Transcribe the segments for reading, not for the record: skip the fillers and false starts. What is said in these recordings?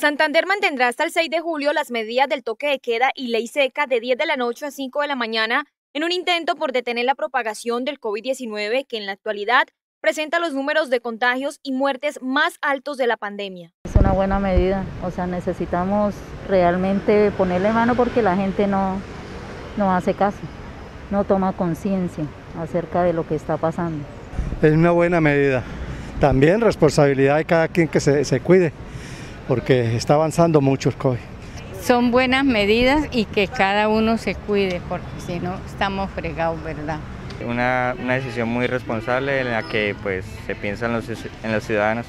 Santander mantendrá hasta el 6 de julio las medidas del toque de queda y ley seca de 10 de la noche a 5 de la mañana en un intento por detener la propagación del COVID-19, que en la actualidad presenta los números de contagios y muertes más altos de la pandemia. Es una buena medida, o sea, necesitamos realmente ponerle mano porque la gente no hace caso, no toma conciencia acerca de lo que está pasando. Es una buena medida, también responsabilidad de cada quien que se cuide, porque está avanzando mucho el COVID. Son buenas medidas y que cada uno se cuide, porque si no estamos fregados, ¿verdad? Una decisión muy responsable en la que pues se piensa en los ciudadanos.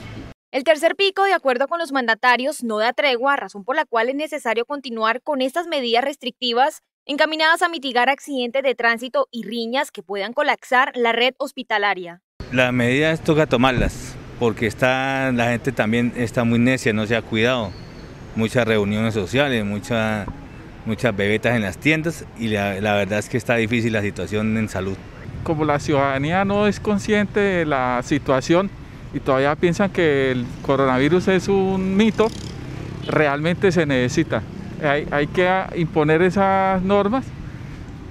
El tercer pico, de acuerdo con los mandatarios, no da tregua, razón por la cual es necesario continuar con estas medidas restrictivas encaminadas a mitigar accidentes de tránsito y riñas que puedan colapsar la red hospitalaria. Las medidas toca tomarlas, porque la gente también está muy necia, no se ha cuidado. Muchas reuniones sociales, muchas bebetas en las tiendas y la verdad es que está difícil la situación en salud. Como la ciudadanía no es consciente de la situación y todavía piensan que el coronavirus es un mito, realmente se necesita. Hay que imponer esas normas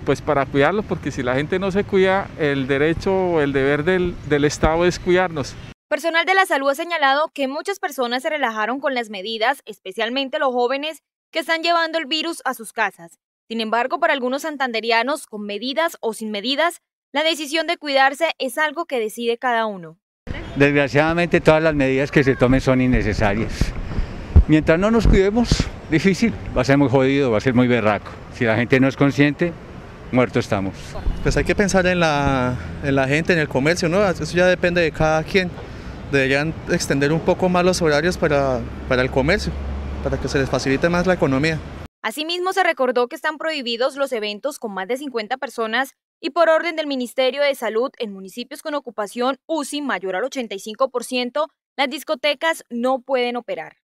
pues para cuidarlos, porque si la gente no se cuida, el derecho o el deber del Estado es cuidarnos. Personal de la salud ha señalado que muchas personas se relajaron con las medidas, especialmente los jóvenes que están llevando el virus a sus casas. Sin embargo, para algunos santanderianos, con medidas o sin medidas, la decisión de cuidarse es algo que decide cada uno. Desgraciadamente, todas las medidas que se tomen son innecesarias. Mientras no nos cuidemos, difícil, va a ser muy jodido, va a ser muy berraco. Si la gente no es consciente, muertos estamos. Pues hay que pensar en la gente, en el comercio, ¿no? Eso ya depende de cada quien. Deberían extender un poco más los horarios para el comercio, para que se les facilite más la economía. Asimismo, se recordó que están prohibidos los eventos con más de 50 personas y por orden del Ministerio de Salud en municipios con ocupación UCI mayor al 85%, las discotecas no pueden operar.